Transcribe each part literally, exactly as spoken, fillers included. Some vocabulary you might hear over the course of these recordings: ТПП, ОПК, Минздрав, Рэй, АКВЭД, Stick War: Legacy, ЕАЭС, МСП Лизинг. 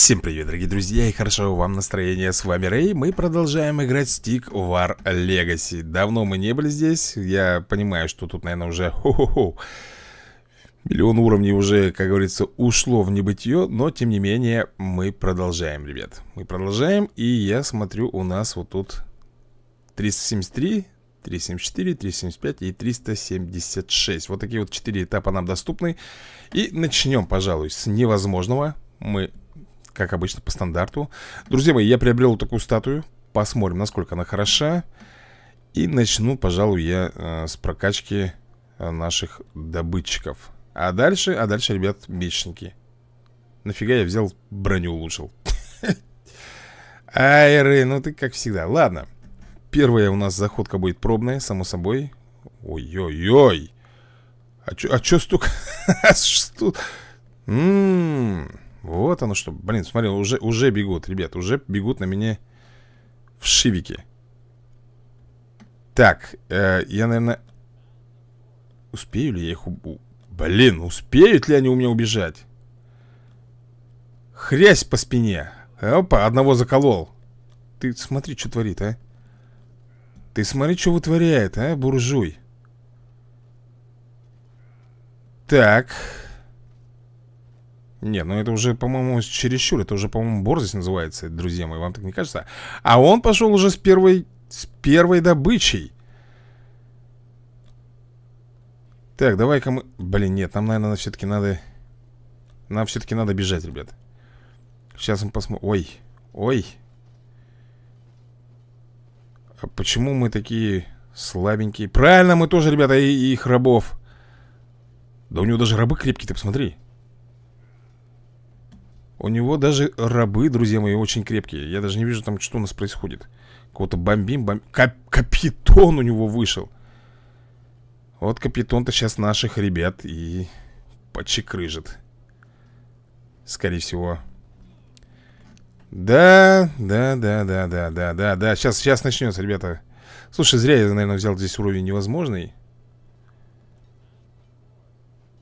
Всем привет, дорогие друзья, и хорошо вам настроение. С вами Рэй, мы продолжаем играть Stick War Legacy. Давно мы не были здесь, я понимаю, что тут, наверное, уже хо-хо-хо, миллион уровней уже, как говорится, ушло в небытие. Но, тем не менее, мы продолжаем, ребят. Мы продолжаем, и я смотрю, у нас вот тут триста семьдесят три, триста семьдесят четыре, триста семьдесят пять и триста семьдесят шесть. Вот такие вот четыре этапа нам доступны. И начнем, пожалуй, с невозможного. Мы... как обычно, по стандарту. Друзья мои, я приобрел такую статую. Посмотрим, насколько она хороша. И начну, пожалуй, я э, с прокачки наших добытчиков. А дальше, а дальше, ребят, мечники. Нафига я взял броню, улучшил. Ай, Рэй, ну ты как всегда. Ладно. Первая у нас заходка будет пробная, само собой. Ой-ой-ой. А чё, а чё столько? Ммм... Вот оно что, блин, смотри, уже, уже бегут, ребят, уже бегут на меня в шивике. Так, э, я, наверное, успею ли я их... У... Блин, успеют ли они у меня убежать? Хрясь по спине. Опа, одного заколол. Ты смотри, что творит, а. Ты смотри, что вытворяет, а, буржуй. Так... Не, ну это уже, по-моему, чересчур. Это уже, по-моему, борзость называется, друзья мои. Вам так не кажется? А он пошел уже с первой, с первой добычей. Так, давай-ка мы... Блин, нет, нам, наверное, все-таки надо... Нам все-таки надо бежать, ребят. Сейчас мы посмотрим... Ой, ой. А почему мы такие слабенькие? Правильно, мы тоже, ребята, и, и их рабов. Да у него даже рабы крепкие, ты посмотри. У него даже рабы, друзья мои, очень крепкие. Я даже не вижу там, что у нас происходит. Кого-то бомбим, бомбим. Кап капитон у него вышел. Вот капитон-то сейчас наших ребят и почекрыжит. Скорее всего. Да, да, да, да, да, да, да, да. Сейчас, сейчас начнется, ребята. Слушай, зря я, наверное, взял здесь уровень невозможный.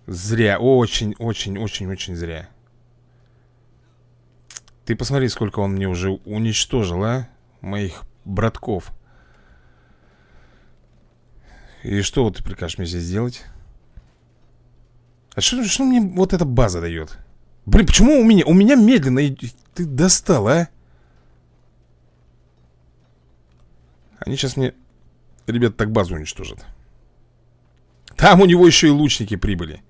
Зря, очень, очень, очень, очень зря. Ты посмотри, сколько он мне уже уничтожил, а? Моих братков. И что вот ты прикажешь мне здесь сделать? А что, что мне вот эта база дает? Блин, почему у меня? У меня медленно. И ты достал, а? Они сейчас мне, ребят, так базу уничтожат. Там у него еще и лучники прибыли.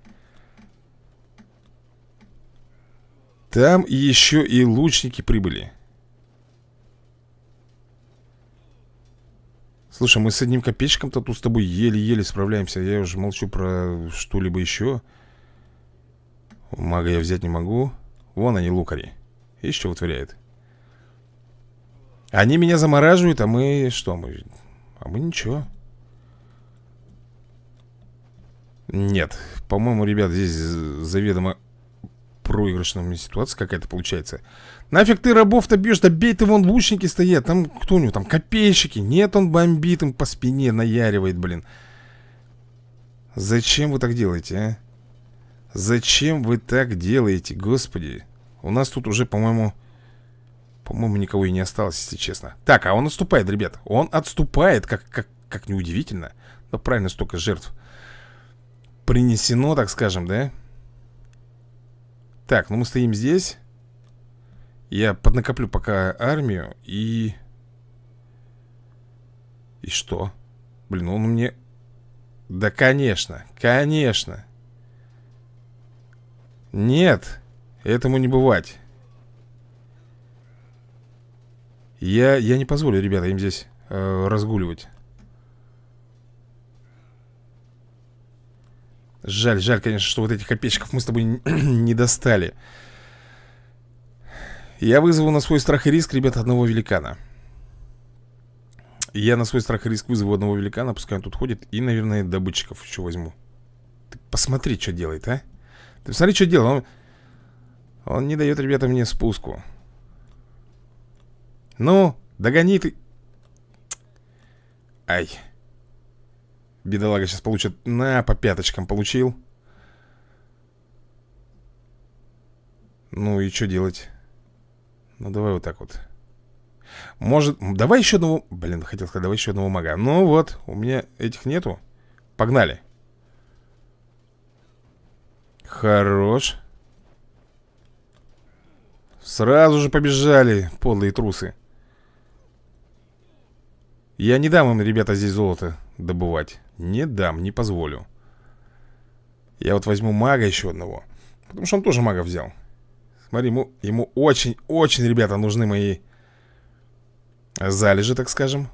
Там еще и лучники прибыли. Слушай, мы с одним копейщиком-то тут с тобой еле-еле справляемся. Я уже молчу про что-либо еще. Мага я взять не могу. Вон они, лукари. И что вытворяет? Они меня замораживают, а мы что? Мы... А мы ничего. Нет. По-моему, ребят, здесь заведомо... проигрышная ситуация какая-то получается. Нафиг ты рабов-то бьешь? Да бей ты, вон лучники стоят. Там кто у него? Там копейщики. Нет, он бомбит им по спине, наяривает, блин. Зачем вы так делаете, а? Зачем вы так делаете, господи? У нас тут уже, по-моему... По-моему, никого и не осталось, если честно. Так, а он отступает, ребят. Он отступает, как, как, как неудивительно. Да правильно, столько жертв принесено, так скажем, да? Так, ну мы стоим здесь. Я поднакоплю пока армию. И... И что? Блин, он мне... Да, конечно, конечно. Нет, этому не бывать. Я, я не позволю, ребята, им здесь э, разгуливать. Жаль, жаль, конечно, что вот этих копейщиков мы с тобой не достали. Я вызову на свой страх и риск, ребята, одного великана. Я на свой страх и риск вызову одного великана, пускай он тут ходит. И, наверное, добытчиков еще возьму. Ты посмотри, что делает, а. Ты посмотри, что делает. Он, он не дает, ребята, мне спуску. Ну, догони ты. Ай. Бедолага сейчас получит. На, по пяточкам получил. Ну и что делать? Ну, давай вот так вот. Может, давай еще одного... Блин, хотел сказать, давай еще одного мага. Ну вот, у меня этих нету. Погнали. Хорош. Сразу же побежали, подлые трусы. Я не дам им, ребята, здесь золото добывать. Не дам, не позволю. Я вот возьму мага еще одного. Потому что он тоже мага взял. Смотри, ему, ему очень, очень, ребята, нужны мои залежи, так скажем.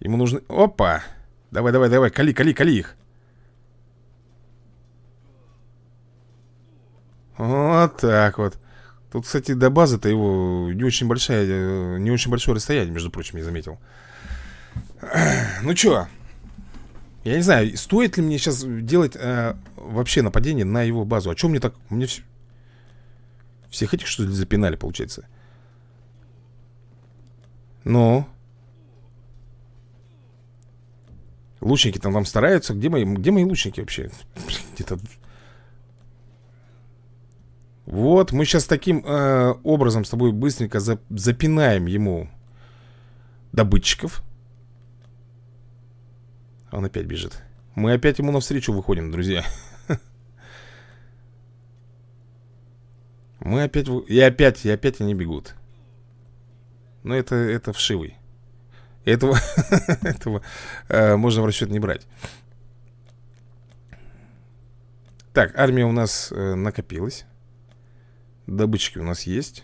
Ему нужны... Опа! Давай, давай, давай, кали, кали, кали их. Вот так вот. Тут, кстати, до базы-то его не очень большая, не очень большое расстояние, между прочим, я заметил. Ну чё? Я не знаю, стоит ли мне сейчас делать э, вообще нападение на его базу. А чё мне так... Мне вс... Всех этих, что ли, запинали, получается? Ну? Лучники там, там стараются. Где мои, где мои лучники вообще? Где-то... Вот, мы сейчас таким э, образом с тобой быстренько за, запинаем ему добытчиков. Он опять бежит. Мы опять ему навстречу выходим, друзья. Мы опять... И опять, и опять они бегут. Но это, это вшивый. Этого, этого э, можно в расчет не брать. Так, армия у нас э, накопилась. Добытчики у нас есть.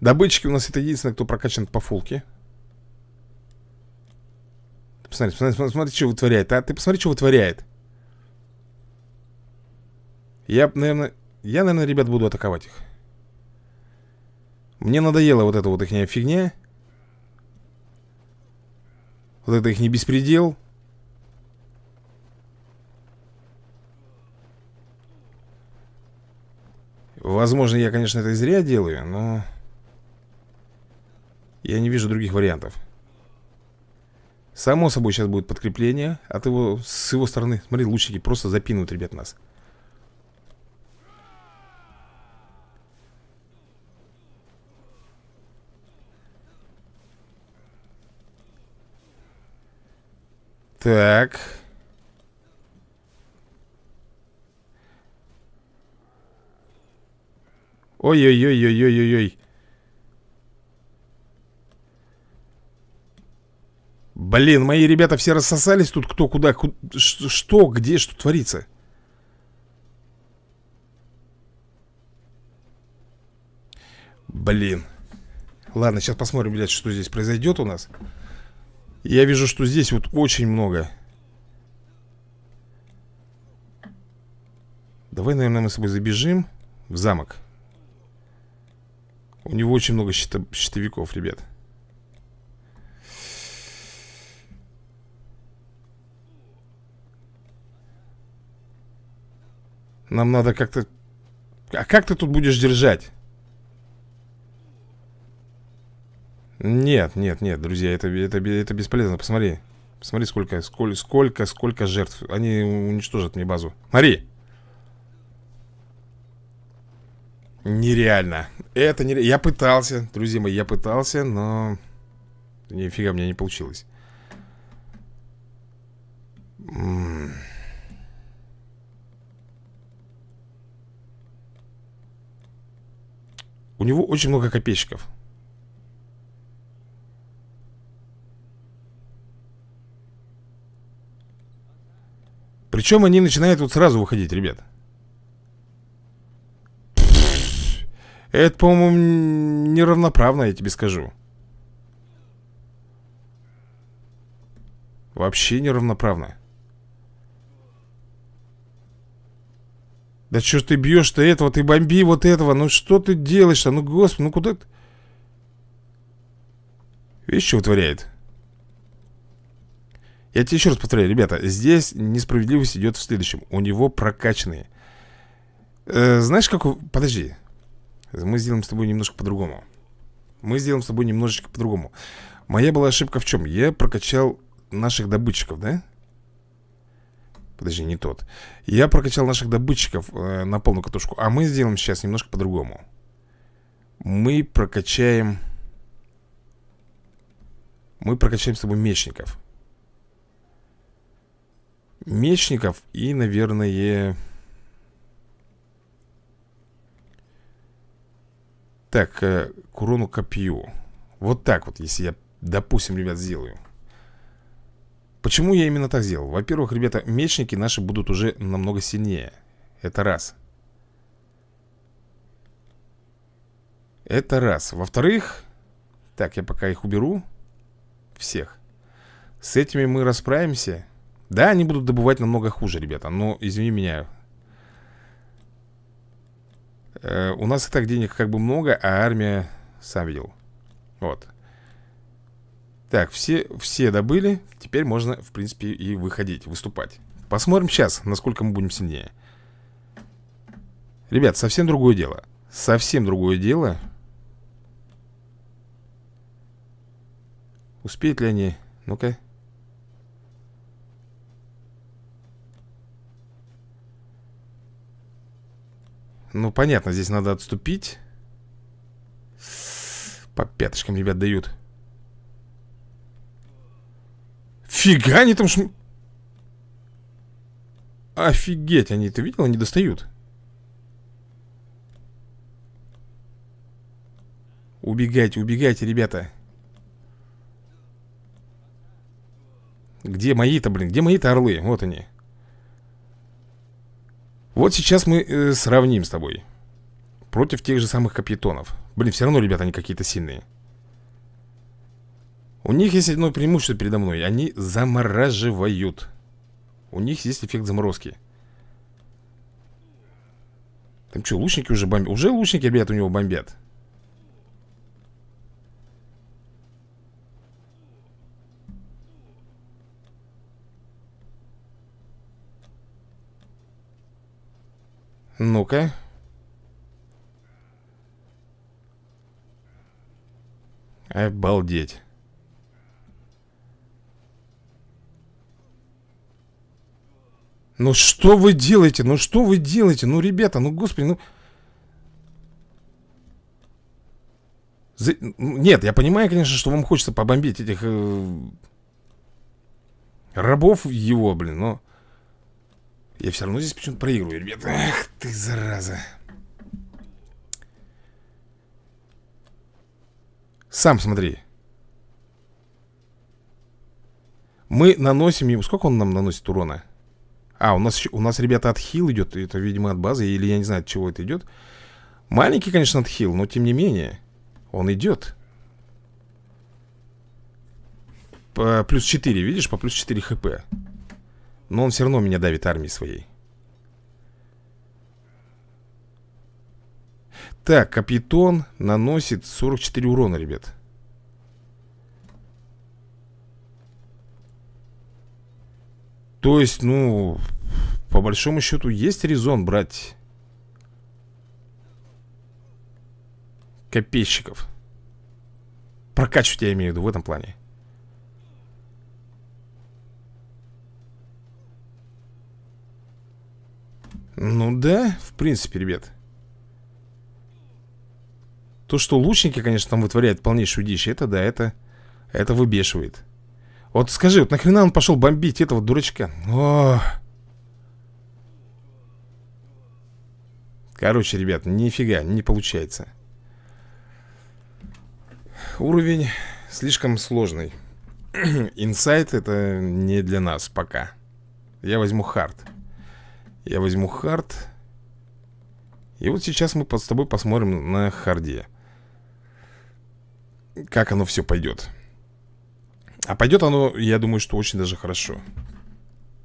Добытчики у нас это единственное, кто прокачан по фулке. Посмотри, посмотри, посмотри, что вытворяет, а? Ты посмотри, что вытворяет. Я, наверное, я, наверное, ребят, буду атаковать их. Мне надоела вот эта вот ихняя фигня. Вот это их не беспредел. Возможно, я, конечно, это и зря делаю, но я не вижу других вариантов. Само собой, сейчас будет подкрепление от его, с его стороны. Смотри, лучники просто запинут, ребят, нас. Так. Ой-ой-ой-ой-ой-ой-ой. Блин, мои ребята все рассосались тут кто, куда, куда что, где, что творится. Блин. Ладно, сейчас посмотрим, блядь, что здесь произойдет у нас. Я вижу, что здесь вот очень много. Давай, наверное, мы с собой забежим в замок. У него очень много щита, щитовиков, ребят. Нам надо как-то... А как ты тут будешь держать? Нет, нет, нет, друзья, это, это, это бесполезно. Посмотри. Посмотри, сколько, сколько, сколько, сколько жертв. Они уничтожат мне базу. Смотри. Нереально. Это нереально. Я пытался, друзья мои, я пытался, но... Нифига у меня не получилось. М-м-м. У него очень много копейщиков. Причем они начинают вот сразу выходить, ребят. Это, по-моему, неравноправно, я тебе скажу. Вообще неравноправно. Да что ж ты бьешь-то этого, ты бомби вот этого. Ну что ты делаешь-то, ну господи, ну куда ты? Видишь, что вытворяет? Я тебе еще раз повторяю, ребята, здесь несправедливость идет в следующем. У него прокачанные э, знаешь, как... Подожди. Мы сделаем с тобой немножко по-другому. Мы сделаем с тобой немножечко по-другому. Моя была ошибка в чем? Я прокачал наших добытчиков, да? Подожди, не тот. Я прокачал наших добытчиков э, на полную катушку. А мы сделаем сейчас немножко по-другому. Мы прокачаем... Мы прокачаем с тобой мечников. Мечников и, наверное... Так, э, к урону копью. Вот так вот, если я, допустим, ребят, сделаю. Почему я именно так сделал? Во-первых, ребята, мечники наши будут уже намного сильнее. Это раз. Это раз. Во-вторых, так, я пока их уберу. Всех. С этими мы расправимся. Да, они будут добывать намного хуже, ребята. Но, извини меня, э, у нас и так денег как бы много, а армия, сам видел. Вот. Так, все, все добыли. Теперь можно, в принципе, и выходить, выступать. Посмотрим сейчас, насколько мы будем сильнее. Ребят, совсем другое дело. Совсем другое дело. Успеют ли они? Ну-ка. Ну, понятно, здесь надо отступить. По пяточкам, ребят, дают. Фига они там шм... Офигеть, они, ты видел? Они достают. Убегайте, убегайте, ребята. Где мои-то, блин? Где мои-то орлы? Вот они. Вот сейчас мы э, сравним с тобой. Против тех же самых капитонов. Блин, все равно, ребята, они какие-то сильные. У них есть одно преимущество передо мной. Они замораживают. У них есть эффект заморозки. Там что, лучники уже бомбят? Уже лучники, ребят, у него бомбят. Ну-ка. Обалдеть. Ну что вы делаете? Ну что вы делаете? Ну, ребята, ну, господи, ну... За... Нет, я понимаю, конечно, что вам хочется побомбить этих... Э... рабов его, блин, но... Я все равно здесь почему-то проигрываю, ребята. Ах ты, зараза. Сам смотри. Мы наносим ему... Сколько он нам наносит урона? А, у нас, у нас, ребята, отхил идет. Это, видимо, от базы, или я не знаю, от чего это идет. Маленький, конечно, отхил, но тем не менее, он идет. По плюс четыре, видишь, по плюс четыре хп. Но он все равно меня давит армией своей. Так, капитон наносит сорок четыре урона, ребят. То есть, ну, по большому счету, есть резон брать копейщиков. Прокачивать, я имею в виду, в этом плане. Ну да, в принципе, ребят. То, что лучники, конечно, там вытворяют полнейшую дичь, это да, это, это выбешивает. Вот скажи, вот нахрена он пошел бомбить этого дурачка? О! Короче, ребят, нифига, не получается. Уровень слишком сложный. Инсайт это не для нас пока. Я возьму хард. Я возьму хард. И вот сейчас мы с тобой посмотрим на харде. Как оно все пойдет. А пойдет оно, я думаю, что очень даже хорошо.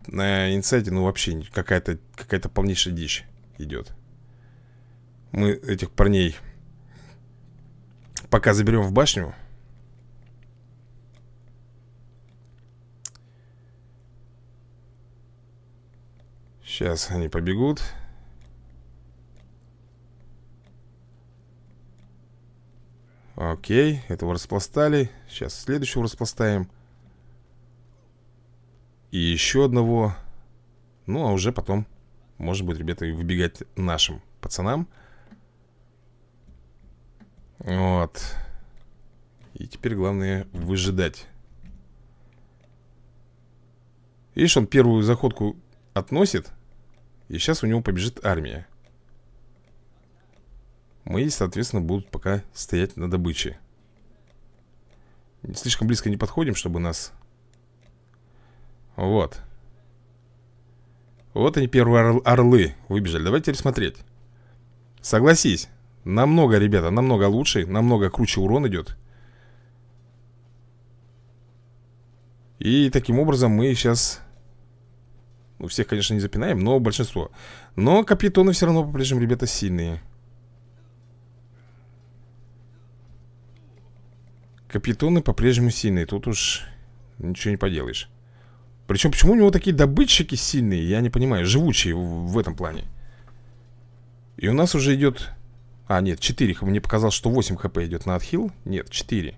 На инсайде, ну, вообще какая-то какая-то полнейшая дичь идет. Мы этих парней пока заберем в башню. Сейчас они побегут. Окей, этого распластали. Сейчас следующего распластаем. И еще одного. Ну, а уже потом, может быть, ребята, и выбегать нашим пацанам. Вот. И теперь главное выжидать. Видишь, он первую заходку относит. И сейчас у него побежит армия. Мои, соответственно, будут пока стоять на добыче. Слишком близко не подходим, чтобы нас... Вот. Вот они, первые орлы выбежали. Давай теперь смотреть. Согласись. Намного, ребята, намного лучше. Намного круче урон идет. И таким образом мы сейчас... Ну, всех, конечно, не запинаем, но большинство. Но капитоны все равно по-прежнему, ребята, сильные. Капитоны по-прежнему сильные. Тут уж ничего не поделаешь. Причем, почему у него такие добытчики сильные, я не понимаю. Живучие в этом плане. И у нас уже идет... А, нет, четыре. Мне показалось, что восемь хп идет на отхил. Нет, четыре.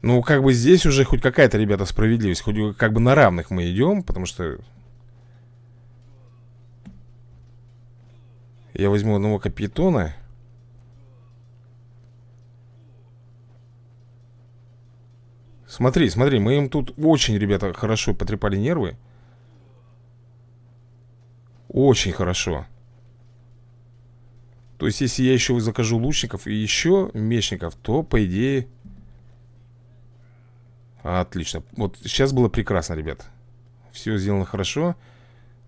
Ну, как бы здесь уже хоть какая-то, ребята, справедливость. Хоть как бы на равных мы идем, потому что... Я возьму одного капитана. Смотри, смотри, мы им тут очень, ребята, хорошо потрепали нервы. Очень хорошо. То есть, если я еще закажу лучников и еще мечников, то, по идее... Отлично. Вот сейчас было прекрасно, ребят. Все сделано хорошо.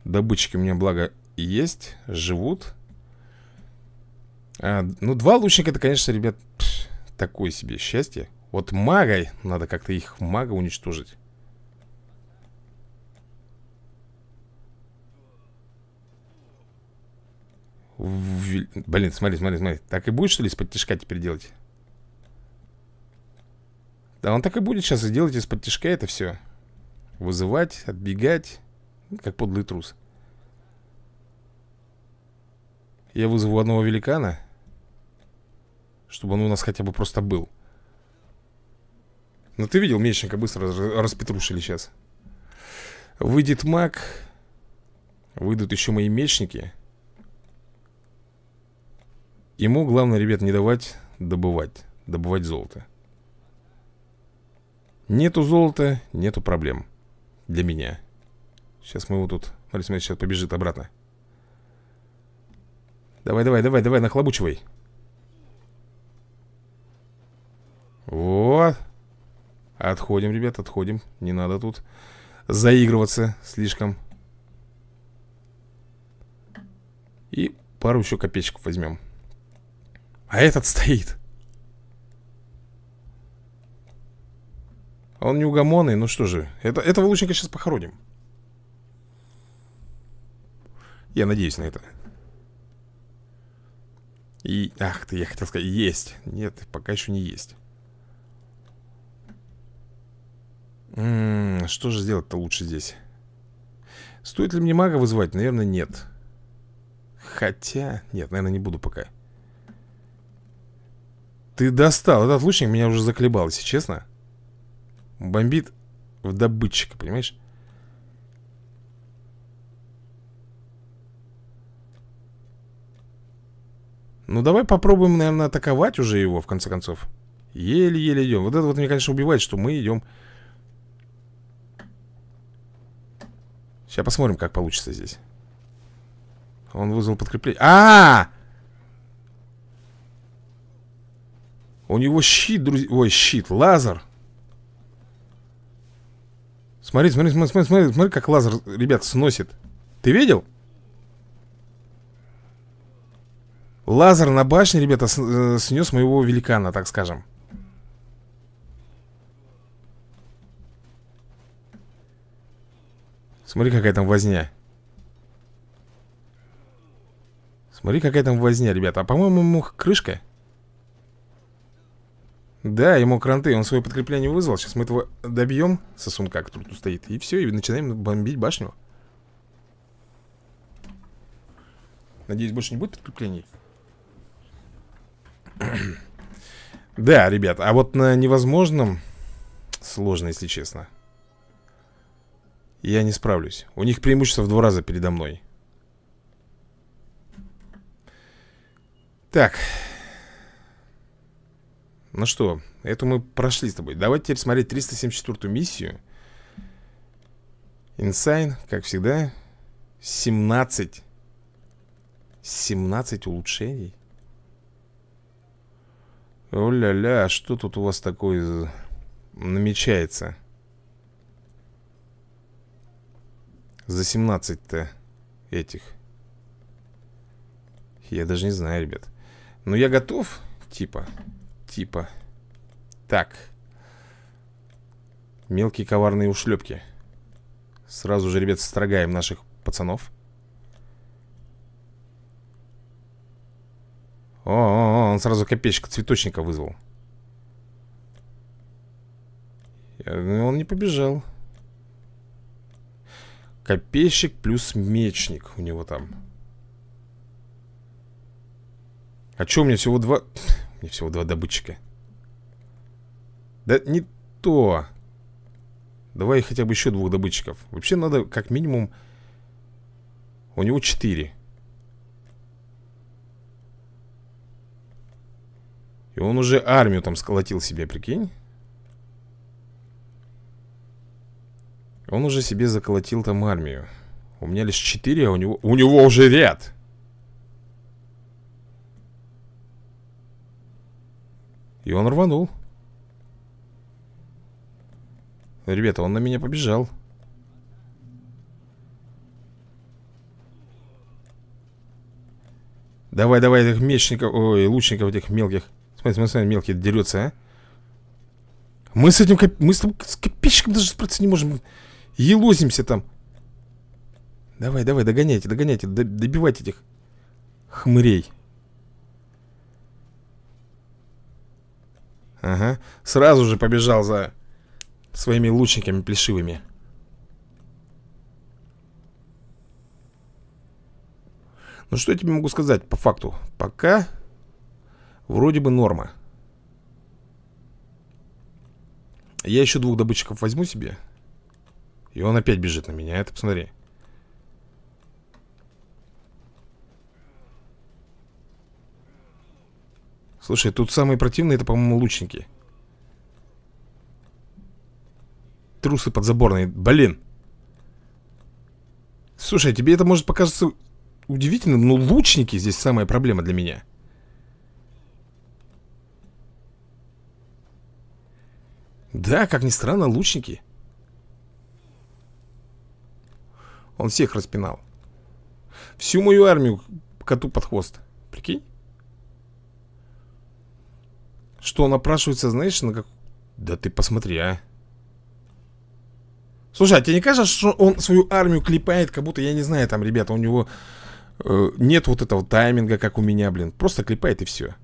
Добытчики у меня, благо, есть. Живут. А, ну, два лучника, это, конечно, ребят, пш, такое себе счастье. Вот магой надо как-то их мага уничтожить. В... Блин, смотри, смотри, смотри. Так и будет, что ли, из-под тишка теперь делать? Да, он так и будет сейчас и делать из-под тишка это все. Вызывать, отбегать. Как подлый трус. Я вызову одного великана, чтобы он у нас хотя бы просто был. Но ты видел, мечника быстро распетрушили сейчас. Выйдет маг. Выйдут еще мои мечники. Ему главное, ребят, не давать добывать. Добывать золото. Нету золота, нету проблем. Для меня. Сейчас мы его тут... Смотри, смотри, сейчас побежит обратно. Давай, давай, давай, давай, нахлобучивай. Вот. Отходим, ребят, отходим. Не надо тут заигрываться слишком. И пару еще копеечков возьмем. А этот стоит. Он неугомонный, ну что же. Это, этого лучника сейчас похороним. Я надеюсь на это. И, ах ты, я хотел сказать, есть. Нет, пока еще не есть. М-м, что же сделать-то лучше здесь? Стоит ли мне мага вызывать? Наверное, нет. Хотя, нет, наверное, не буду пока. Ты достал, этот лучник меня уже заколебал, если честно. Бомбит в добытчика, понимаешь? Ну, давай попробуем, наверное, атаковать уже его, в конце концов. Еле-еле идем. Вот это вот меня, конечно, убивает, что мы идем. Сейчас посмотрим, как получится здесь. Он вызвал подкрепление. А-а-а! У него щит, друзья. Ой, щит, лазер. Смотри, смотри, смотри, смотри, смотри, как лазер, ребят, сносит. Ты видел? Лазер на башне, ребята, снес моего великана, так скажем. Смотри, какая там возня. Смотри, какая там возня, ребята. А, по-моему, ему крышка. Да, ему кранты, он свое подкрепление вызвал. Сейчас мы этого добьем, сосунка, который тут стоит. И все, и начинаем бомбить башню. Надеюсь, больше не будет подкреплений. Да, ребят, а вот на невозможном сложно, если честно. Я не справлюсь. У них преимущество в два раза передо мной. Так. Ну что, это мы прошли с тобой. Давайте теперь смотреть триста семьдесят четвёртую миссию. Инсайн, как всегда. семнадцать. семнадцать улучшений. О-ля-ля, что тут у вас такое намечается? За семнадцать-то этих. Я даже не знаю, ребят. Но я готов. Типа. Типа. Так. Мелкие коварные ушлепки. Сразу же, ребят, строгаем наших пацанов. О, -о, -о, он сразу копейщик цветочника вызвал. Он не побежал. Копейщик плюс мечник у него там. А чё, у меня всего два... У меня всего два добытчика. Да не то. Давай хотя бы еще двух добытчиков. Вообще надо как минимум... У него четыре. И он уже армию там сколотил себе, прикинь. Он уже себе заколотил там армию. У меня лишь четыре, а у него... У него уже ряд! И он рванул. Ребята, он на меня побежал. Давай, давай, этих мечников... Ой, лучников этих мелких. Смотри, смотри, смотри, мелкие дерется, а. Мы с этим... Мы с, с копейщиком даже справиться не можем... Елозимся там. Давай, давай, догоняйте, догоняйте. Добивайте этих хмырей. Ага. Сразу же побежал за своими лучниками плешивыми. Ну что я тебе могу сказать по факту? Пока вроде бы норма. Я еще двух добытчиков возьму себе. И он опять бежит на меня, это посмотри. Слушай, тут самые противные, это, по-моему, лучники. Трусы подзаборные, блин. Слушай, тебе это может показаться удивительным, но лучники здесь самая проблема для меня. Да, как ни странно, лучники. Он всех распинал. Всю мою армию коту под хвост. Прикинь? Что он опрашивается, знаешь, на как... Да ты посмотри, а. Слушай, а тебе не кажется, что он свою армию клепает, как будто, я не знаю, там, ребята, у него э, нет вот этого тайминга, как у меня, блин. Просто клепает и все.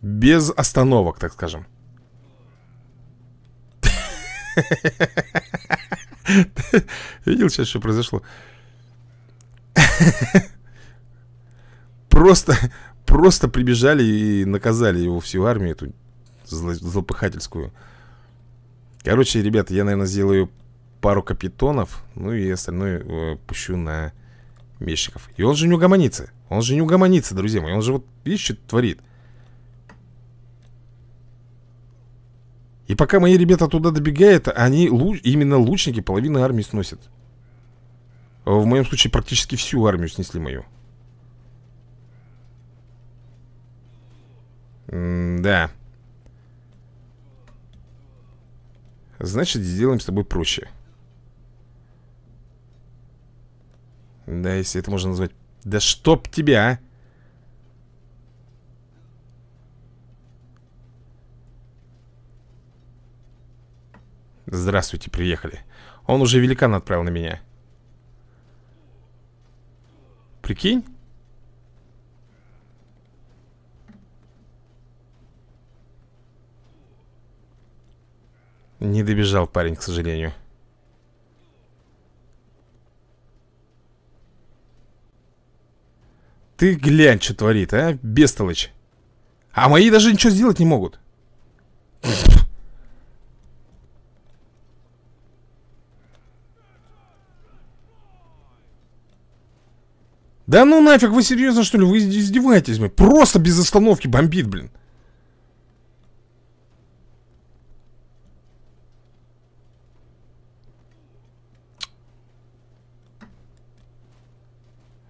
Без остановок, так скажем. Видел сейчас, что произошло? Просто, просто прибежали и наказали его всю армию, эту злопыхательскую. Короче, ребята, я, наверное, сделаю пару капитонов. Ну и остальное пущу на мечников. И он же не угомонится. Он же не угомонится, друзья мои. Он же вот, видишь, что творит. И пока мои ребята туда добегают, они луч... именно лучники половину армии сносят. В моем случае практически всю армию снесли мою. М да. Значит, сделаем с тобой проще. Да, если это можно назвать... Да чтоб тебя, а! Здравствуйте, приехали. Он уже великана отправил на меня. Прикинь? Не добежал парень, к сожалению. Ты глянь, что творит, а, бестолочь. А мои даже ничего сделать не могут. Да ну нафиг, вы серьезно что ли? Вы издеваетесь, блин. Просто без остановки бомбит, блин.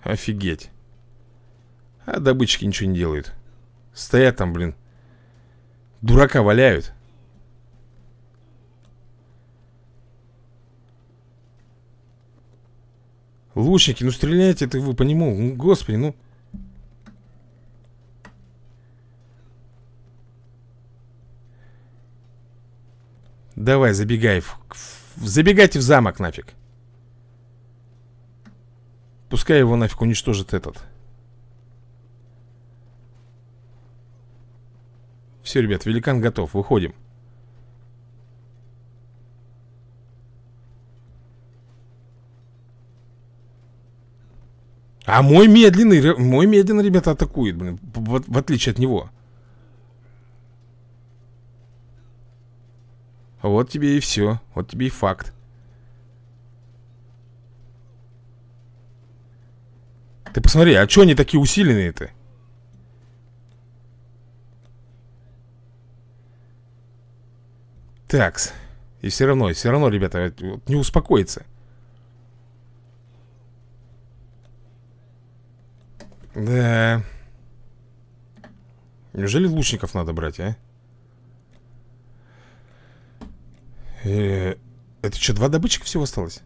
Офигеть. А добытчики ничего не делают. Стоят там, блин. Дурака валяют. Лучники, ну стреляйте это вы по нему. Ну, господи, ну. Давай, забегай. В... Забегайте в замок нафиг. Пускай его нафиг уничтожит этот. Все, ребят, великан готов. Выходим. А мой медленный, мой медленный, ребята, атакует, блин, в, в отличие от него. Вот тебе и все, вот тебе и факт. Ты посмотри, а что они такие усиленные-то? Такс, и все равно, и все равно, ребята, не успокоится. Да. Неужели лучников надо брать, а? Э-э- это что, два добытчика всего осталось?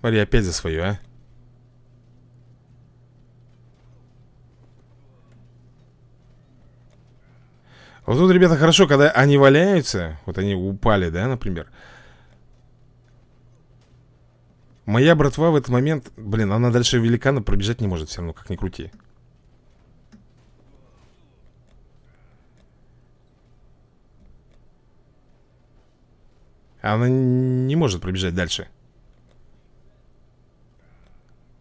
Смотри, опять за свое, а? Вот тут, ребята, хорошо, когда они валяются. Вот они упали, да, например. Моя братва в этот момент... Блин, она дальше великана пробежать не может все равно, как ни крути. Она не может пробежать дальше.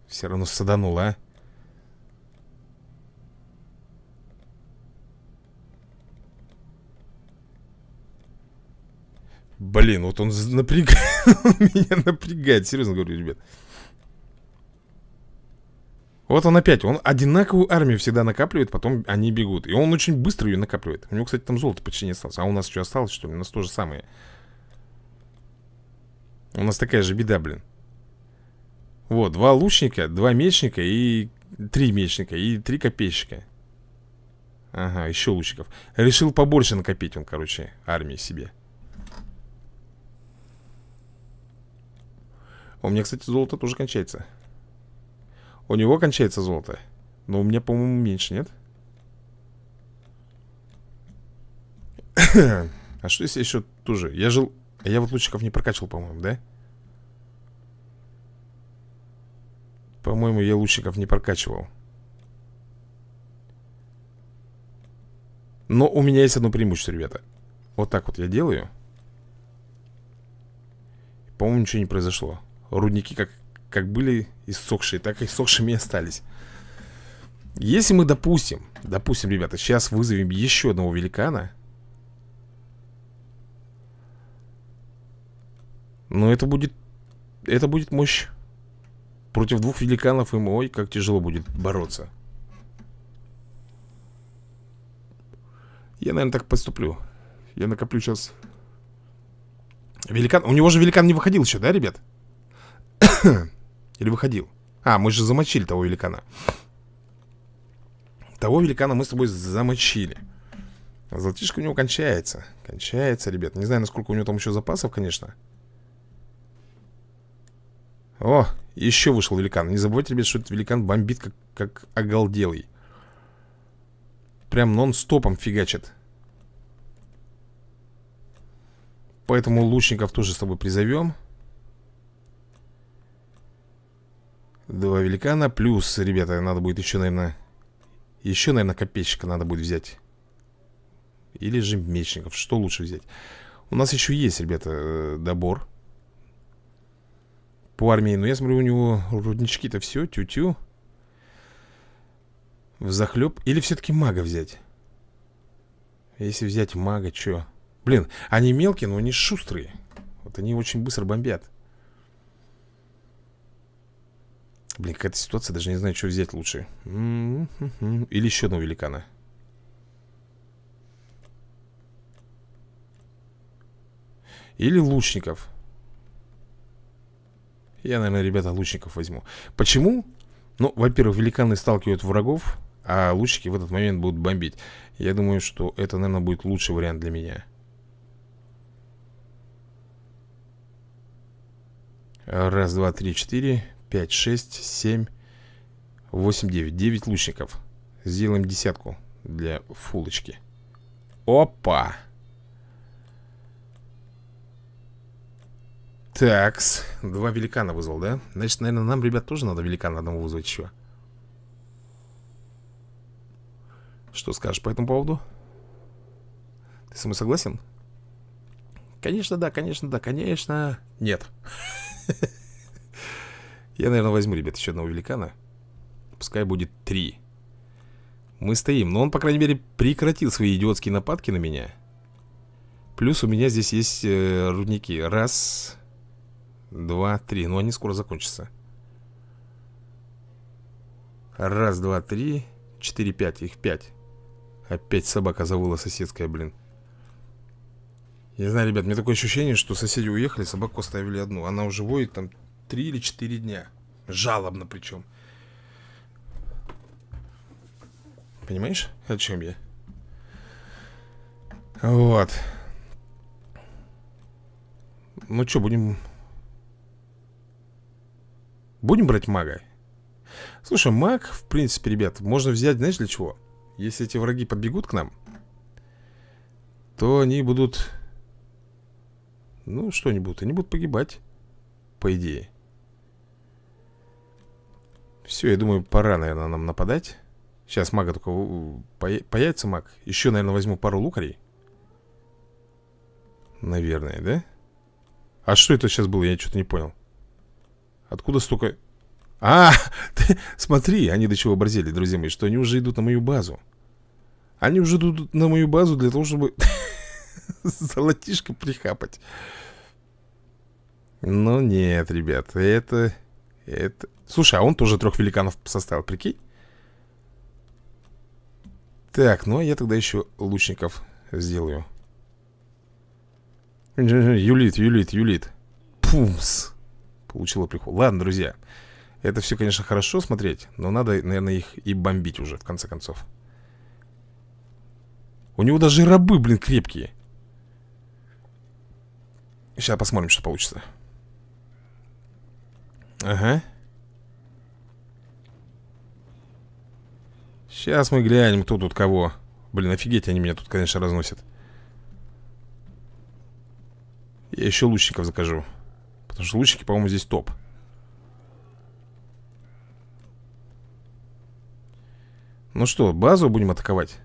Все равно саданула, а. Блин, вот он напрягает. Он меня напрягает, серьезно говорю, ребят. Вот он опять, он одинаковую армию всегда накапливает, потом они бегут. И он очень быстро ее накапливает. У него, кстати, там золото почти не осталось. А у нас что, осталось, что ли? У нас то же самое. У нас такая же беда, блин. Вот, два лучника, два мечника и... Три мечника и три копейщика. Ага, еще лучников. Решил побольше накопить он, короче, армии себе. У меня, кстати, золото тоже кончается. У него кончается золото. Но у меня, по-моему, меньше, нет? А что если еще тоже? Я жил... Я вот лучников не прокачивал, по-моему, да? По-моему, я лучников не прокачивал. Но у меня есть одно преимущество, ребята. Вот так вот я делаю. По-моему, ничего не произошло. Рудники как, как были иссохшие, так и иссохшими остались. Если мы допустим, допустим, ребята, сейчас вызовем еще одного великана. Но это будет, это будет мощь. Против двух великанов и мой, как тяжело будет бороться. Я, наверное, так поступлю. Я накоплю сейчас. Великан, у него же великан не выходил еще, да, ребят? Или выходил? А, мы же замочили того великана. Того великана мы с тобой замочили. Золотишко у него кончается. Кончается, ребят. Не знаю, насколько у него там еще запасов, конечно. О, еще вышел великан. Не забывайте, ребят, что этот великан бомбит как, как оголделый. Прям нон-стопом фигачит. Поэтому лучников тоже с тобой призовем. Два великана. Плюс, ребята, надо будет еще, наверное... Еще, наверное, копейщика надо будет взять. Или же мечников. Что лучше взять? У нас еще есть, ребята, добор. по армии. Но я смотрю, у него руднички-то все, тю-тю. Взахлеб. Или все-таки мага взять? Если взять мага, че? Блин, они мелкие, но они шустрые. Вот они очень быстро бомбят. Блин, какая-то ситуация, даже не знаю, что взять лучше. Или еще одного великана. Или лучников. Я, наверное, ребята, лучников возьму. Почему? Ну, во-первых, великаны сталкивают врагов, а лучники в этот момент будут бомбить. Я думаю, что это, наверное, будет лучший вариант для меня. Раз, два, три, четыре, пять, шесть, семь, восемь, девять. Девять лучников. Сделаем десятку для фулочки. Опа! Такс, два великана вызвал, да? Значит, наверное, нам, ребят, тоже надо великана одному вызвать еще. Что скажешь по этому поводу? Ты со мной согласен? Конечно, да, конечно, да, конечно. Нет. Я, наверное, возьму, ребят, еще одного великана. Пускай будет три. Мы стоим, но он, по крайней мере, прекратил свои идиотские нападки на меня. Плюс у меня здесь есть э, рудники. Раз... Два, три. Ну, они скоро закончатся. Раз, два, три. Четыре, пять. Их пять. Опять собака завыла соседская, блин. Я не знаю, ребят, у меня такое ощущение, что соседи уехали, собаку оставили одну. Она уже воет там три или четыре дня. Жалобно причем. Понимаешь, о чем я? Вот. Ну, что, будем... Будем брать мага? Слушай, маг, в принципе, ребят, можно взять, знаешь, для чего? Если эти враги подбегут к нам, то они будут... Ну, что они будут? Они будут погибать, по идее. Все, я думаю, пора, наверное, нам нападать. Сейчас мага только... Появится маг. Еще, наверное, возьму пару лукарей. Наверное, да? А что это сейчас было? Я что-то не понял. Откуда столько... А, ты, смотри, они до чего оборзели, друзья мои, что они уже идут на мою базу. Они уже идут на мою базу для того, чтобы золотишко прихапать. Ну нет, ребят, это... это... Слушай, а он тоже трех великанов составил, прикинь? Так, ну а я тогда еще лучников сделаю. Юлит, юлит, юлит. Пумс. Получила приход. Ладно, друзья. Это все, конечно, хорошо смотреть, но надо, наверное, их и бомбить уже, в конце концов. У него даже рабы, блин, крепкие. Сейчас посмотрим, что получится. Ага. Сейчас мы глянем, кто тут кого. Блин, офигеть, они меня тут, конечно, разносят. Я еще лучников закажу. Потому что лучники, по-моему, здесь топ. Ну что, базу будем атаковать?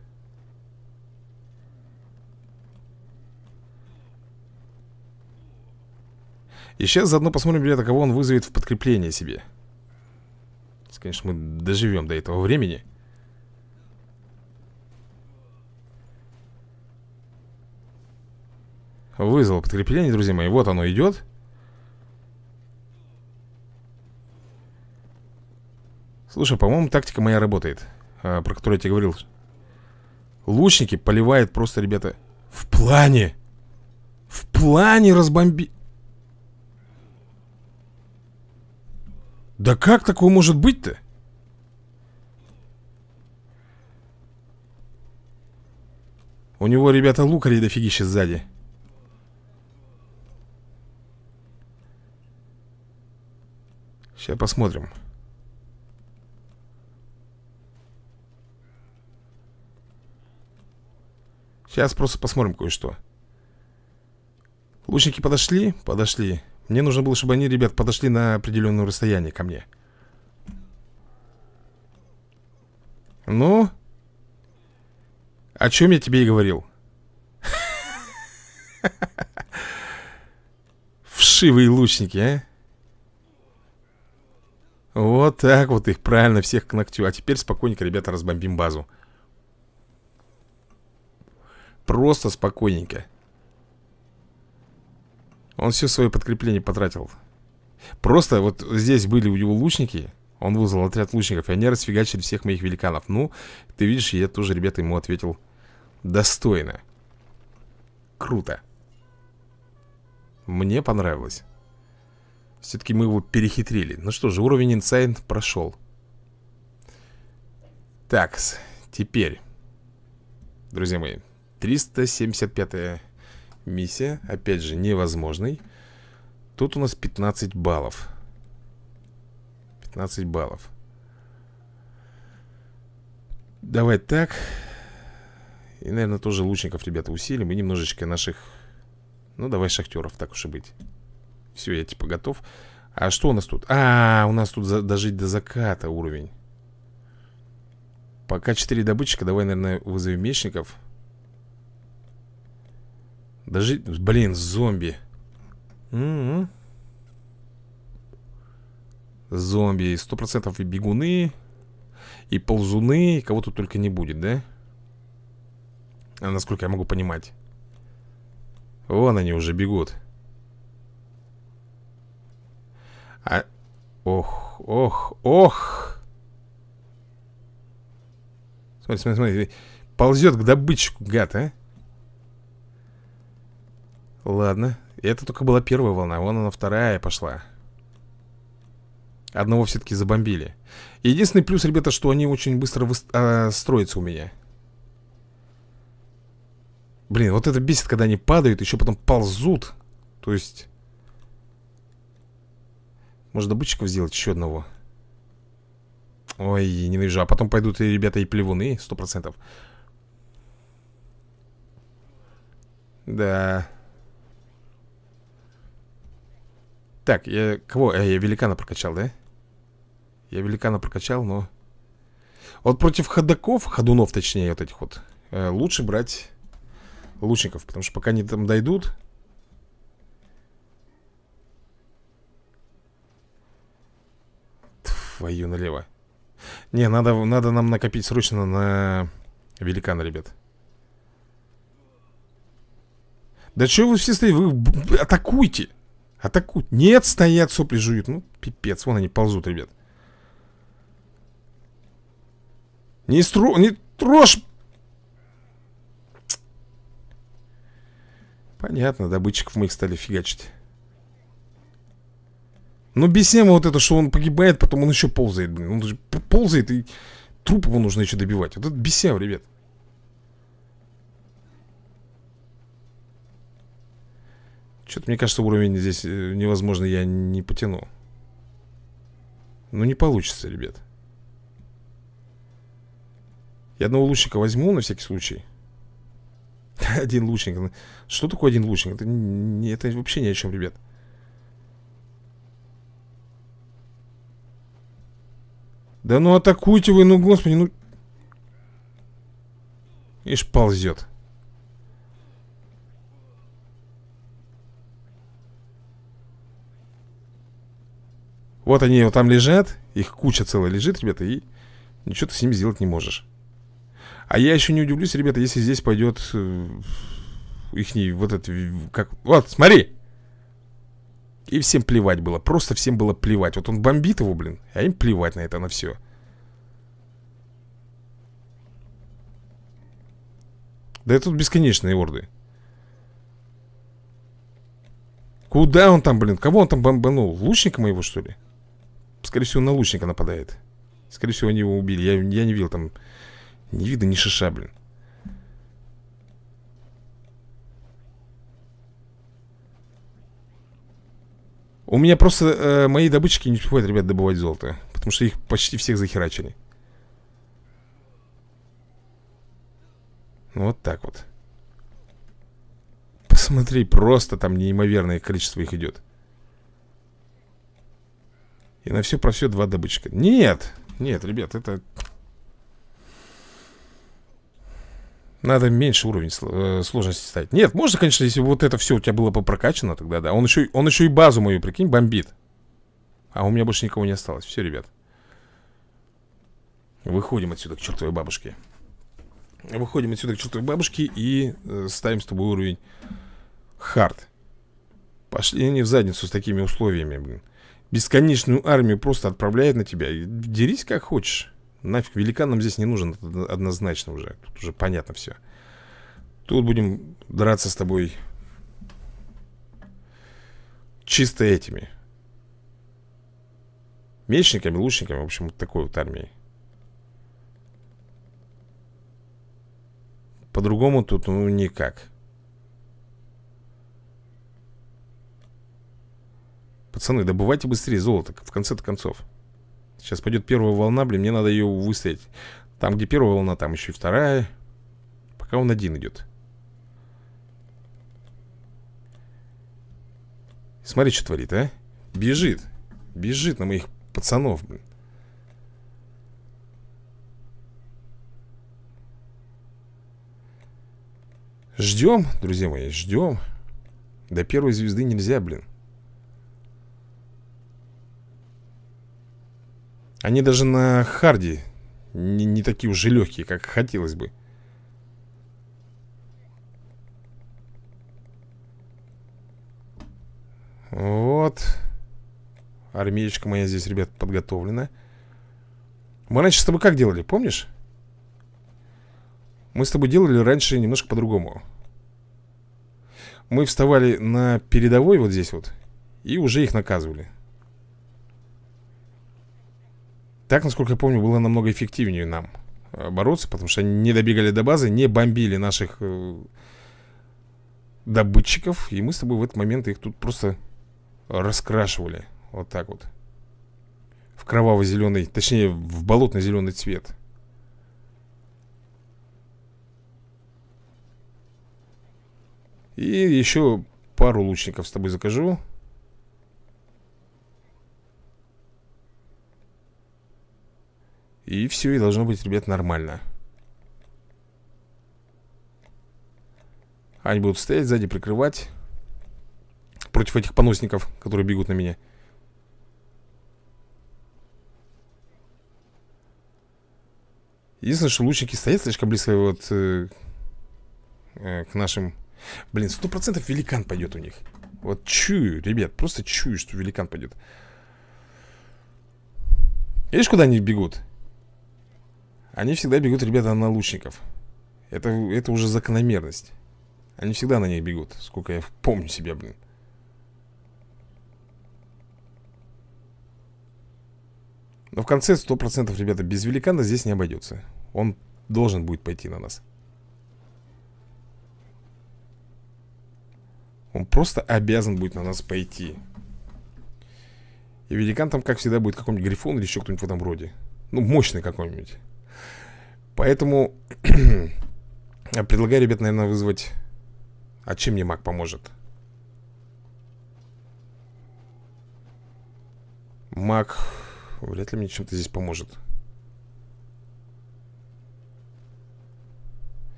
И сейчас заодно посмотрим, ребята, кого он вызовет в подкрепление себе. Сейчас, конечно, мы доживем до этого времени. Вызвал подкрепление, друзья мои. Вот оно идет. Слушай, по-моему, тактика моя работает, про которую я тебе говорил. Лучники поливают просто, ребята, в плане. В плане разбомби... Да как такое может быть-то? У него, ребята, лукари дофигища сзади. Сейчас посмотрим. Сейчас просто посмотрим кое-что. Лучники подошли? Подошли. Мне нужно было, чтобы они, ребят, подошли на определенное расстояние ко мне. Ну? О чем я тебе и говорил. Вшивые лучники, а? Вот так вот их правильно всех к ногтю. А теперь спокойненько, ребята, разбомбим базу. Просто спокойненько. Он все свое подкрепление потратил. Просто вот здесь были у него лучники. Он вызвал отряд лучников, и они расфигачили всех моих великанов. Ну, ты видишь, я тоже, ребята, ему ответил достойно. Круто. Мне понравилось. Все-таки мы его перехитрили. Ну что же, уровень инсайт прошел. Так, теперь, друзья мои, триста семьдесят пятая миссия. Опять же, невозможный. Тут у нас пятнадцать баллов. Пятнадцать баллов. Давай так. И, наверное, тоже лучников, ребята, усилим. И немножечко наших... Ну, давай шахтеров, так уж и быть. Все, я типа готов. А что у нас тут? А, у нас тут за... дожить до заката уровень. Пока четыре добытчика. Давай, наверное, вызовем мечников. Дожить... Блин, зомби. М-м-м. Зомби, сто процентов и бегуны, и ползуны, и кого тут только не будет, да? А насколько я могу понимать. Вон они уже бегут. А... Ох, ох, ох. Смотри, смотри, смотри. Ползет к добытчику, гад, а. Ладно, это только была первая волна. Вон она вторая пошла. Одного все-таки забомбили. Единственный плюс, ребята, что они очень быстро выст... а, строятся у меня. Блин, вот это бесит, когда они падают, еще потом ползут. То есть... Может, добытчиков сделать еще одного? Ой, ненавижу. А потом пойдут, и ребята, и плевуны, сто процентов. Да... Так, я... Кого? А, я великана прокачал, да? Я великана прокачал, но... Вот против ходаков, ходунов, точнее, вот этих вот, э, лучше брать лучников, потому что пока они там дойдут... Твою налево. Не, надо, надо нам накопить срочно на великана, ребят. Да чё вы все стоите? Вы атакуйте! Атакуют. Нет, стоят, сопли жуют. Ну, пипец, вон они ползут, ребят. Не стру... Не трожь. Понятно, добытчиков мы их стали фигачить. Но бесема вот это, что он погибает, потом он еще ползает, блин. Он же ползает, и труп его нужно еще добивать. Вот это бесема, ребят. Что-то, мне кажется, уровень здесь невозможно, я не потяну. Ну, не получится, ребят. Я одного лучника возьму, на всякий случай. Один лучник. Что такое один лучник? Это, это вообще ни о чем, ребят. Да ну атакуйте вы, ну, господи, ну... Ишь, ползет. Вот они вот там лежат, их куча целая лежит, ребята, и ничего ты с ними сделать не можешь. А я еще не удивлюсь, ребята, если здесь пойдет э, ихний вот этот, как... Вот, смотри! И всем плевать было, просто всем было плевать. Вот он бомбит его, блин, а им плевать на это, на все. Да и тут бесконечные орды. Куда он там, блин, кого он там бомбанул? Лучника моего, что ли? Скорее всего, на лучника нападает. Скорее всего, они его убили. Я, я не видел там... Не видно ни шиша, блин. У меня просто... Э, мои добытчики не успевают, ребят, добывать золото. Потому что их почти всех захерачили. Вот так вот. Посмотри, просто там неимоверное количество их идет. И на все про все два добытчика. Нет, нет, ребят, это... Надо меньше уровень сложности ставить. Нет, можно, конечно, если вот это все у тебя было попрокачано, тогда да. Он еще, он еще и базу мою, прикинь, бомбит. А у меня больше никого не осталось. Все, ребят. Выходим отсюда к чертовой бабушке. Выходим отсюда к чертовой бабушке и э, ставим с тобой уровень хард. Пошли они в задницу с такими условиями, блин. Бесконечную армию просто отправляют на тебя. Дерись как хочешь. Нафиг, великан нам здесь не нужен. Однозначно уже. Тут уже понятно все. Тут будем драться с тобой чисто этими мечниками, лучниками. В общем, вот такой вот армией. По-другому тут, ну, никак. Пацаны, добывайте быстрее золото, в конце-то концов. Сейчас пойдет первая волна, блин, мне надо ее выстоять. Там, где первая волна, там еще и вторая. Пока он один идет. Смотри, что творит, а. Бежит. Бежит на моих пацанов, блин. Ждем, друзья мои, ждем. До первой звезды нельзя, блин. Они даже на харде не, не такие уже легкие, как хотелось бы. Вот. Армеечка моя здесь, ребят, подготовлена. Мы раньше с тобой как делали, помнишь? Мы с тобой делали раньше немножко по-другому. Мы вставали на передовой вот здесь вот и уже их наказывали. Так, насколько я помню, было намного эффективнее нам бороться, потому что они не добегали до базы, не бомбили наших добытчиков. И мы с тобой в этот момент их тут просто раскрашивали. Вот так вот. В кроваво-зеленый, точнее, в болотно-зеленый цвет. И еще пару лучников с тобой закажу. И все, и должно быть, ребят, нормально. Они будут стоять сзади, прикрывать против этих поносников, которые бегут на меня. Единственное, что лучники стоят слишком близко вот э, э, к нашим. Блин, сто процентов великан пойдет у них. Вот чую, ребят, просто чую, что великан пойдет. Видишь, куда они бегут? Они всегда бегут, ребята, на лучников. Это, это уже закономерность. Они всегда на них бегут. Сколько я помню себя, блин. Но в конце сто процентов, ребята, без великана здесь не обойдется. Он должен будет пойти на нас. Он просто обязан будет на нас пойти. И великан там, как всегда, будет какой-нибудь грифон или еще кто-нибудь в этом роде. Ну, мощный какой-нибудь. Поэтому предлагаю, ребят, наверное, вызвать. А чем мне маг поможет? Маг вряд ли мне чем-то здесь поможет.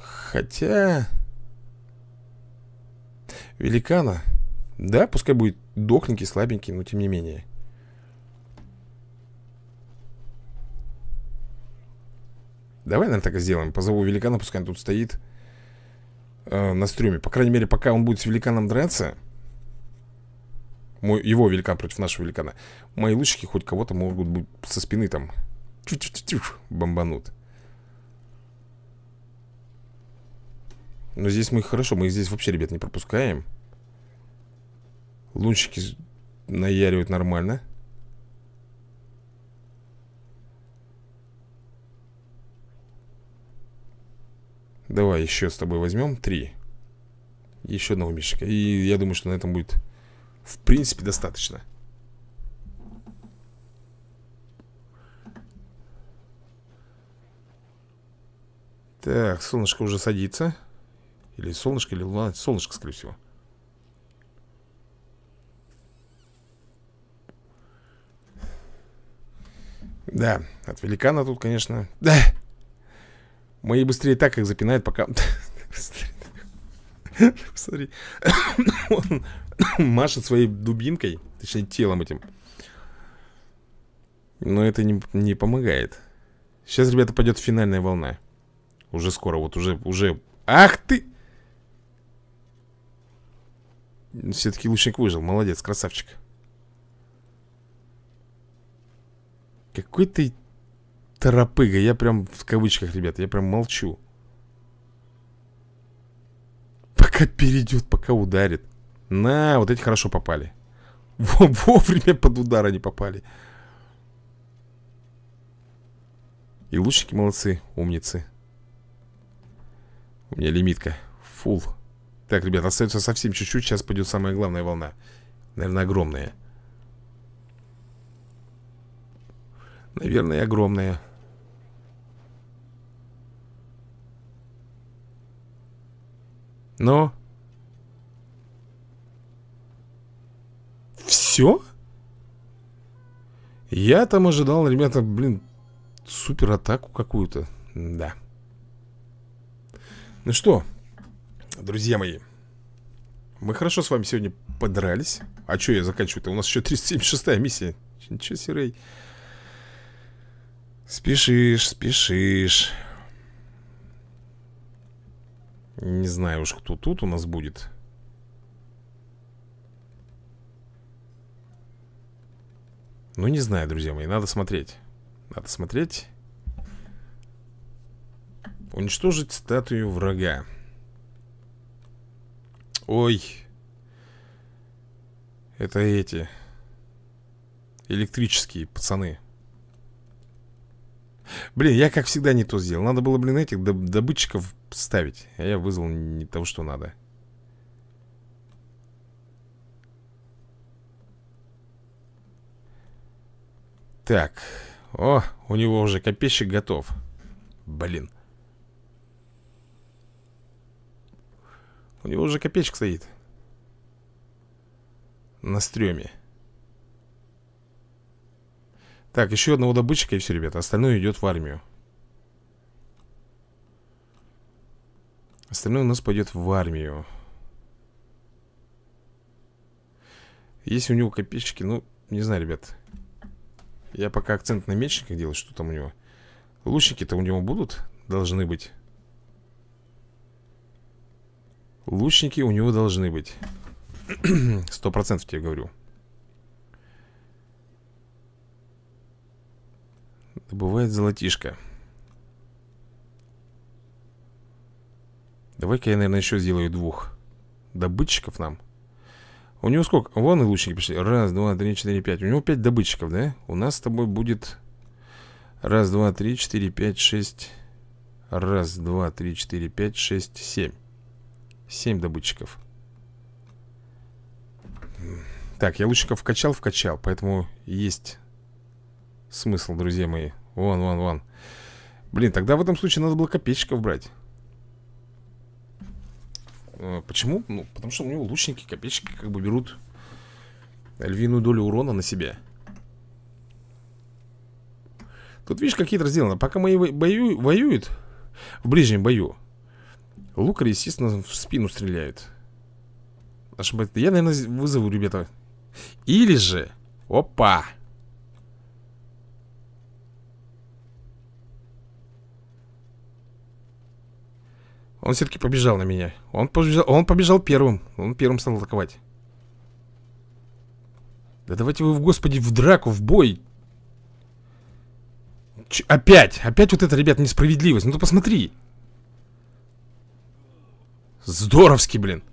Хотя великана, да, пускай будет дохленький, слабенький, но тем не менее. Давай, наверное, так и сделаем. Позову великана, пускай он тут стоит э, на стрюме. По крайней мере, пока он будет с великаном драться, мой, его великан против нашего великана, мои лучики хоть кого-то могут быть со спины там тю-тю-тю-тю бомбанут. Но здесь мы хорошо, мы их здесь вообще, ребят, не пропускаем. Лучики наяривают нормально. Давай еще с тобой возьмем три. Еще одного мишечка. И я думаю, что на этом будет, в принципе, достаточно. Так, солнышко уже садится. Или солнышко, или луна. Солнышко, скорее всего. Да, от великана тут, конечно. Да. Мои быстрее так их запинают, пока... Посмотри. Он машет своей дубинкой, точнее телом этим. Но это не, не помогает. Сейчас, ребята, пойдет финальная волна. Уже скоро, вот уже, уже... Ах ты! Все-таки лучник выжил, молодец, красавчик. Какой ты торопыга. Я прям в кавычках, ребята, я прям молчу. Пока перейдет, пока ударит. На, вот эти хорошо попали. Вовремя под удар они попали. И лучники молодцы, умницы. У меня лимитка фулл. Так, ребят, остается совсем чуть-чуть. Сейчас пойдет самая главная волна. Наверное, огромная. Наверное, огромная. Но все? Я там ожидал, ребята, блин, супер атаку какую-то. Да. Ну что, друзья мои, мы хорошо с вами сегодня подрались. А что я заканчиваю-то? У нас еще триста семьдесят шестая миссия. Ничего себе, Рэй. Спешишь, спешишь. Не знаю уж, кто тут у нас будет. Ну, не знаю, друзья мои, надо смотреть. Надо смотреть. Уничтожить статую врага. Ой. Это эти электрические пацаны. Блин, я как всегда не то сделал. Надо было, блин, этих добытчиков ставить. А я вызвал не того, что надо. Так. О, у него уже копейщик готов. Блин. У него уже копейщик стоит. На стреме. Так, еще одного добытчика и все, ребята. Остальное идет в армию. Остальное у нас пойдет в армию. Есть у него копейщики, ну, не знаю, ребят. Я пока акцент на мечниках делаю, что там у него. Лучники-то у него будут? Должны быть. Лучники у него должны быть. Сто процентов тебе говорю. Добывает золотишко. Давай-ка я, наверное, еще сделаю двух добытчиков нам. У него сколько? Вон и лучники пришли. Раз, два, три, четыре, пять. У него пять добытчиков, да? У нас с тобой будет... Раз, два, три, четыре, пять, шесть. Раз, два, три, четыре, пять, шесть, семь. Семь добытчиков. Так, я лучников вкачал, вкачал. Поэтому есть... смысл, друзья мои. Вон, вон, вон. Блин, тогда в этом случае надо было копейщиков брать. Почему? Ну, потому что у него лучники, копейщики как бы берут львиную долю урона на себя. Тут, видишь, какие-то разделы. Пока мои бою... воюют в ближнем бою, лукари, естественно, в спину стреляют. Я, наверное, вызову, ребята. Или же... Опа! Он все-таки побежал на меня. Он побежал, он побежал первым. Он первым стал атаковать. Да давайте вы, в господи, в драку, в бой. Ч- опять! Опять вот это, ребят, несправедливость. Ну ты посмотри. Здоровски, блин.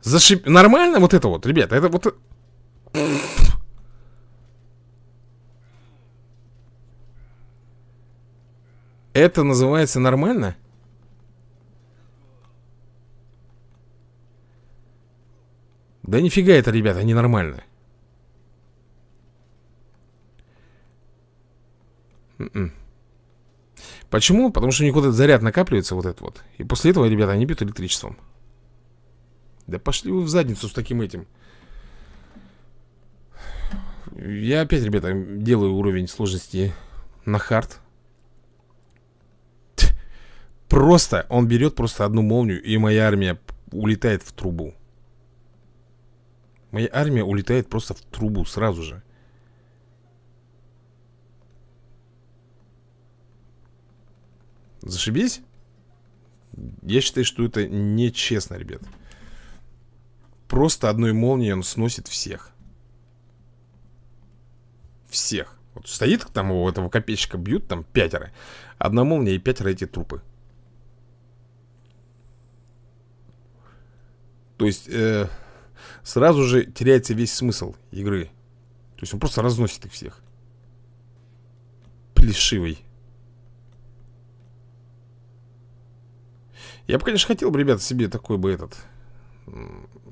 Зашиб... Нормально вот это вот, ребята. Это вот... Это называется нормально? Да нифига это, ребята, ненормально. Mm-mm. Почему? Потому что у них вот этот заряд накапливается, вот этот вот. И после этого, ребята, они бьют электричеством. Да пошли вы в задницу с таким этим. Я опять, ребята, делаю уровень сложности на хард. Просто он берет просто одну молнию, и моя армия улетает в трубу. Моя армия улетает просто в трубу сразу же. Зашибись? Я считаю, что это нечестно, ребят. Просто одной молнией он сносит всех. Всех. Вот стоит там у этого копейщика, бьют там пятеро. Одна молния и пятеро эти трупы. То есть э, сразу же теряется весь смысл игры. То есть он просто разносит их всех. Плешивый. Я бы, конечно, хотел бы, ребята, себе такой бы этот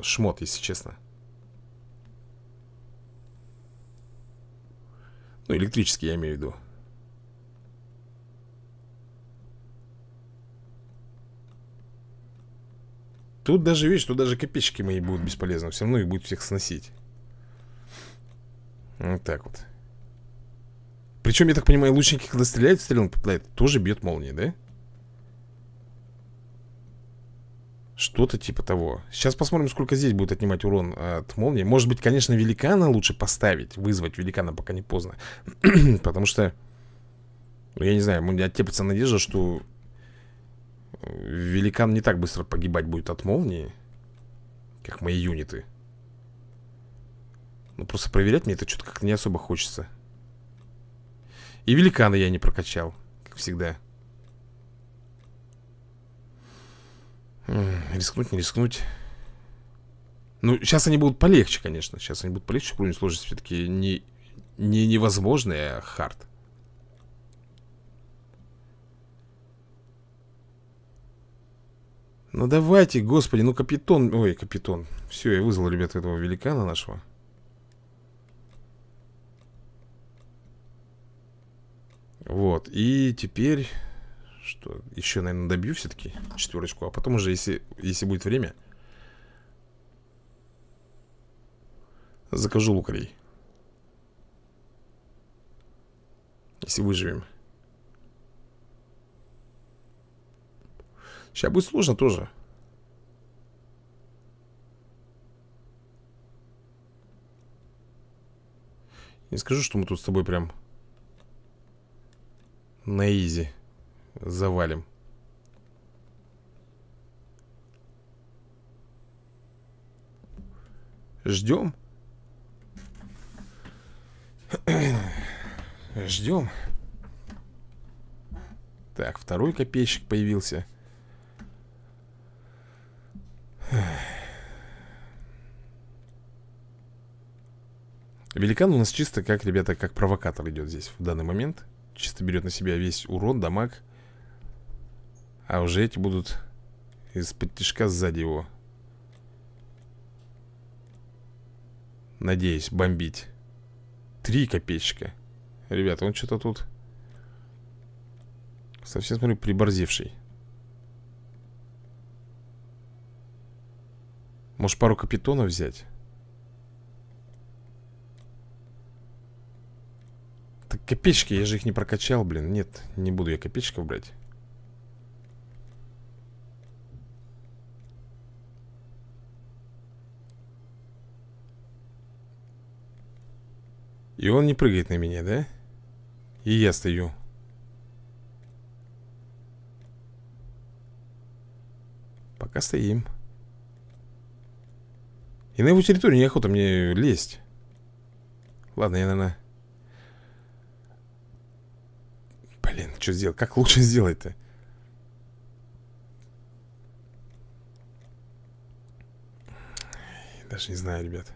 шмот, если честно. Ну, электрический, я имею в виду. Тут даже, видишь, тут даже копейщики мои будут бесполезны. Все равно их будет всех сносить. Вот так вот. Причем, я так понимаю, лучники, когда стреляют, стрелом попадает, тоже бьет молнией, да? Что-то типа того. Сейчас посмотрим, сколько здесь будет отнимать урон от молнии. Может быть, конечно, великана лучше поставить. Вызвать великана, пока не поздно. Потому что, я не знаю, у меня теплится надежда, что великан не так быстро погибать будет от молнии, как мои юниты. Ну, просто проверять мне это что-то как-то не особо хочется. И великана я не прокачал, как всегда. Рискнуть, не рискнуть. Ну, сейчас они будут полегче, конечно. Сейчас они будут полегче, уровень сложности все-таки не, не невозможный, а хард. Ну давайте, господи, ну капитон. Ой, капитон. Все, я вызвал, ребята, этого великана нашего. Вот, и теперь... Что, еще, наверное, добью все-таки четверочку. А потом уже, если, если будет время, закажу лукарей. Если выживем. Сейчас будет сложно тоже. Не скажу, что мы тут с тобой прям на изи завалим. Ждем. Ждем. Так, второй копейщик появился. Великан у нас чисто как, ребята, как провокатор идет здесь в данный момент. Чисто берет на себя весь урон, дамаг. А уже эти будут из-под тишка сзади его, надеюсь, бомбить. Три копейщика. Ребята, он что-то тут совсем, смотрю, приборзевший. Может, пару капитонов взять? Так копейщики, я же их не прокачал, блин. Нет, не буду я копейщиков брать. И он не прыгает на меня, да? И я стою. Пока стоим. И на его территорию неохота мне лезть. Ладно, я, наверное... Блин, что сделать? Как лучше сделать-то? Даже не знаю, ребят.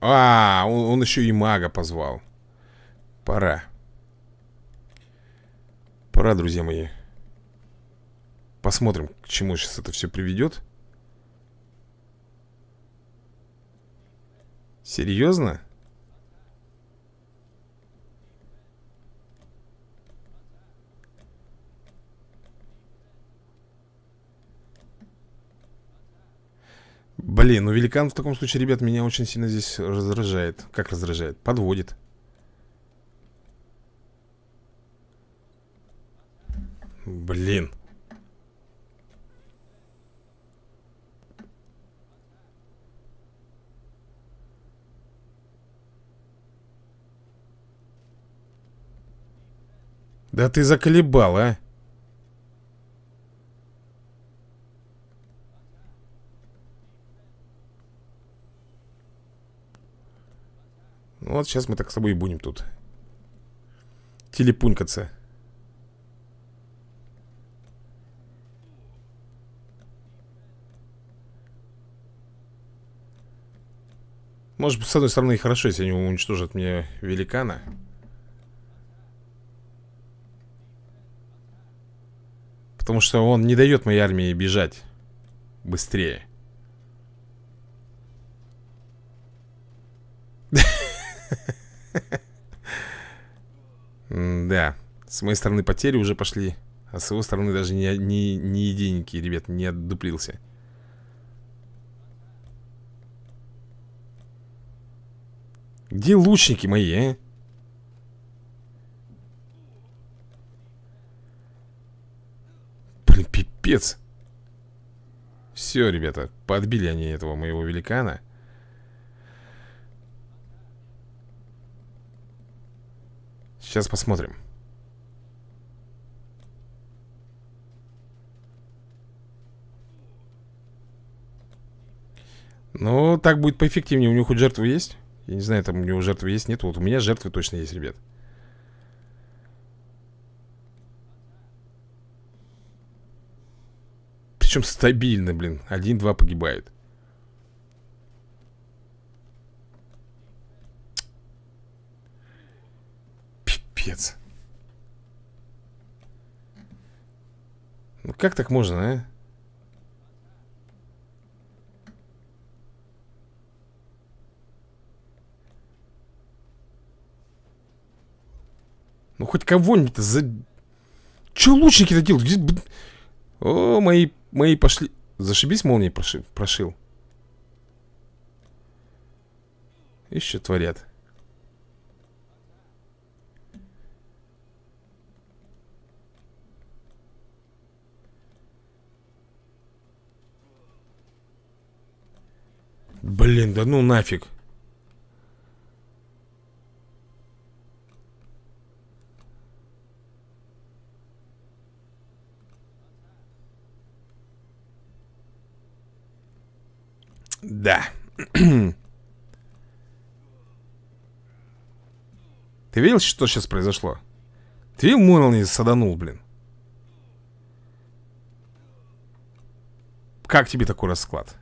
А, он, он еще и мага позвал. Пора. Пора, друзья мои. Посмотрим, к чему сейчас это все приведет. Серьезно? Блин, ну великан в таком случае, ребят, меня очень сильно здесь раздражает. Как раздражает? Подводит. Блин. Да ты заколебал, а? Ну вот сейчас мы так с собой и будем тут телепунькаться. Может, с одной стороны, и хорошо, если они уничтожат мне великана. Потому что он не дает моей армии бежать быстрее. Да, с моей стороны потери уже пошли, а с его стороны даже ни единики, ребят, не отдуплился. Где лучники мои, а? Блин, пипец. Все, ребята, подбили они этого моего великана. Сейчас посмотрим. Ну, так будет поэффективнее. У него хоть жертвы есть? Я не знаю, там у него жертвы есть, нет. Вот у меня жертвы точно есть, ребят. Причем стабильно, блин. Один-два погибает. Пипец. Ну как так можно, а? Ну хоть кого-нибудь за... Че лучники-то делают? О, мои, мои пошли. Зашибись, молнией проши... прошил. Еще творят. Блин, да ну нафиг. Да. Ты видел, что сейчас произошло? Ты видел, молнии саданул, блин. Как тебе такой расклад?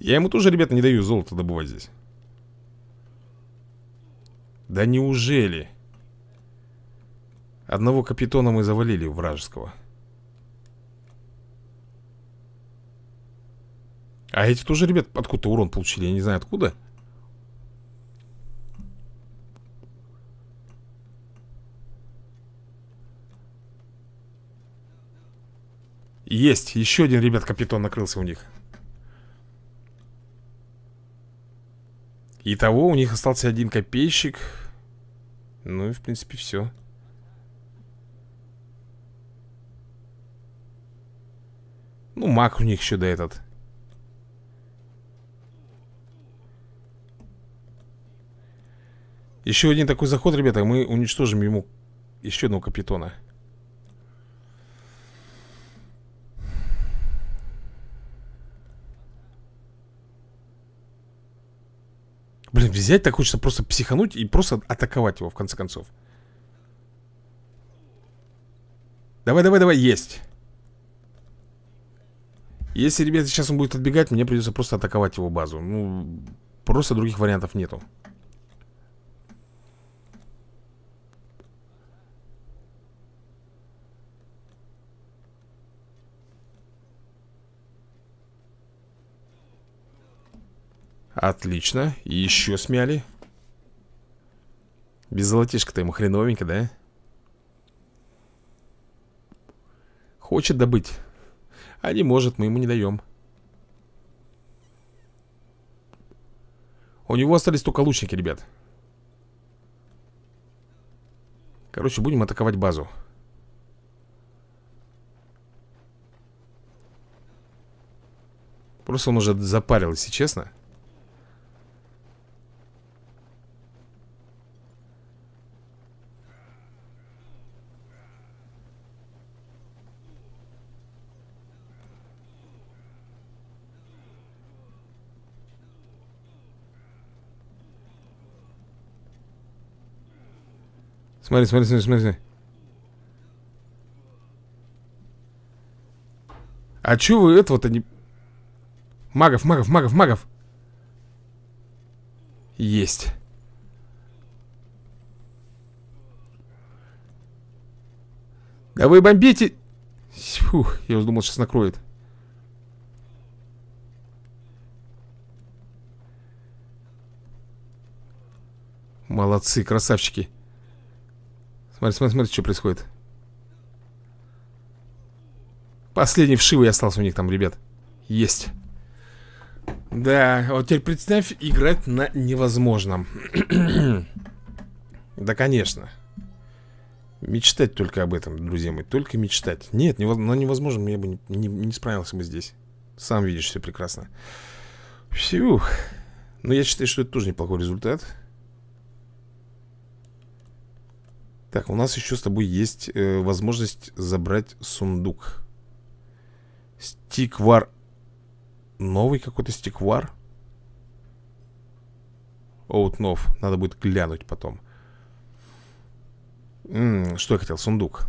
Я ему тоже, ребята, не даю золото добывать здесь. Да неужели? Одного капитана мы завалили, вражеского. А эти тоже, ребят, откуда-то урон получили. Я не знаю, откуда. Есть, еще один, ребят, капитан накрылся у них. Итого у них остался один копейщик. Ну и, в принципе, все. Ну, маг у них еще да этот. Еще один такой заход, ребята, мы уничтожим ему еще одного капитана. Блин, взять так хочется просто психануть и просто атаковать его в конце концов. Давай, давай, давай, есть. Если, ребята, сейчас он будет отбегать, мне придется просто атаковать его базу. Ну, просто других вариантов нету. Отлично. Еще смяли. Без золотишка-то ему хреновенько, да? Хочет добыть. А не может, мы ему не даем. У него остались только лучники, ребят. Короче, будем атаковать базу. Просто он уже запарил, если честно. Смотри, смотри, смотри, смотри. А чё вы этого-то не... Магов, магов, магов, магов. Есть. Да вы бомбите. Фух, я уже думал, сейчас накроет. Молодцы, красавчики. Смотри, смотри, смотри, что происходит. Последний вшивый остался у них там, ребят. Есть. Да, вот теперь представь, играть на невозможном. Да, конечно. Мечтать только об этом, друзья мои. Только мечтать. Нет, невоз... на невозможном я бы не, не, не справился бы здесь. Сам видишь, все прекрасно. Фух. Но я считаю, что это тоже неплохой результат. Так, у нас еще с тобой есть э, возможность забрать сундук. Stick War. Новый какой-то Stick War. Оутнов. Надо будет глянуть потом. М-м, что я хотел? Сундук.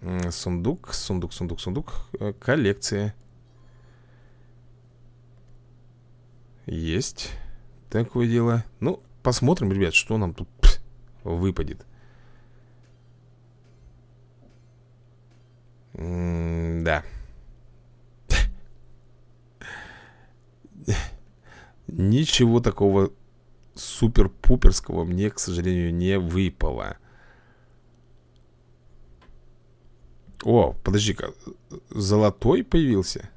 М-м, сундук, сундук, сундук, сундук. Э, коллекция. Есть. Такое дело. Ну, посмотрим, ребят, что нам тут пс, выпадет. М-м, да. Ничего такого супер-пуперского мне, к сожалению, не выпало. О, подожди-ка. Золотой появился?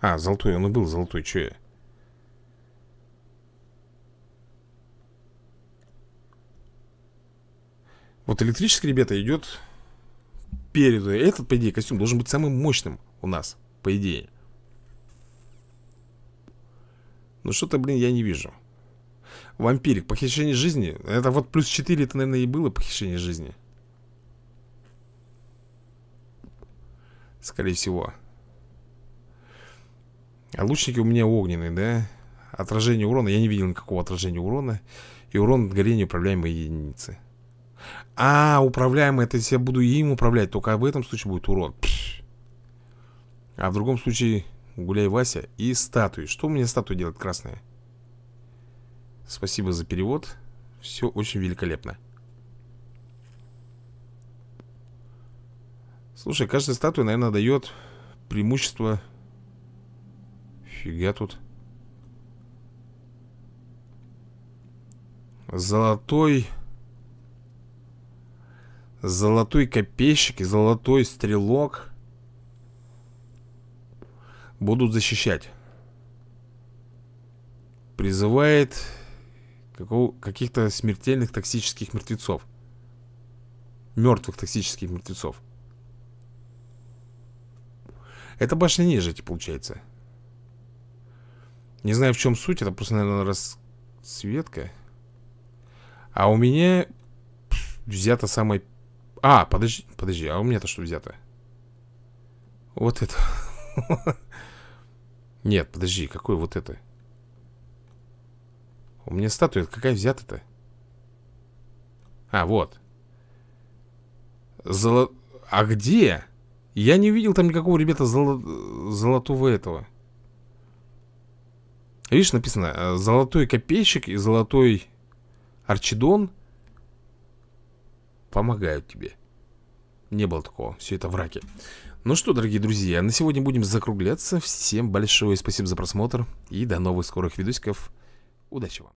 А, золотой, он и был золотой, че я? Вот электрический, ребята, идет перед. Этот, по идее, костюм должен быть самым мощным у нас, по идее. Ну что-то, блин, я не вижу. Вампирик, похищение жизни. Это вот плюс четыре, это, наверное, и было похищение жизни. Скорее всего. А лучники у меня огненные, да? Отражение урона, я не видел никакого отражения урона. И урон от горения управляемой единицы. А, управляемый, это если я буду им управлять, только в этом случае будет урон. Пш. А в другом случае... Гуляй, Вася. И статуи. Что у меня статуя делает красная? Спасибо за перевод. Все очень великолепно. Слушай, каждая статуя, наверное, дает преимущество. Фига тут. Золотой. Золотой копейщик и золотой стрелок будут защищать. Призывает каких-то смертельных токсических мертвецов. Мертвых токсических мертвецов. Это башня нежити, получается. Не знаю, в чем суть. Это просто, наверное, расцветка. А у меня взято самое... А, подожди, подожди. А у меня-то что взято? Вот это... Нет, подожди, какой вот это? У меня статуя какая взята-то? А, вот. Золо... А где? Я не увидел там никакого, ребята, золо... золотого этого. Видишь, написано, золотой копейщик и золотой арчидон помогают тебе. Не было такого, все это враки. Ну что, дорогие друзья, на сегодня будем закругляться. Всем большое спасибо за просмотр. И до новых скорых видосиков. Удачи вам.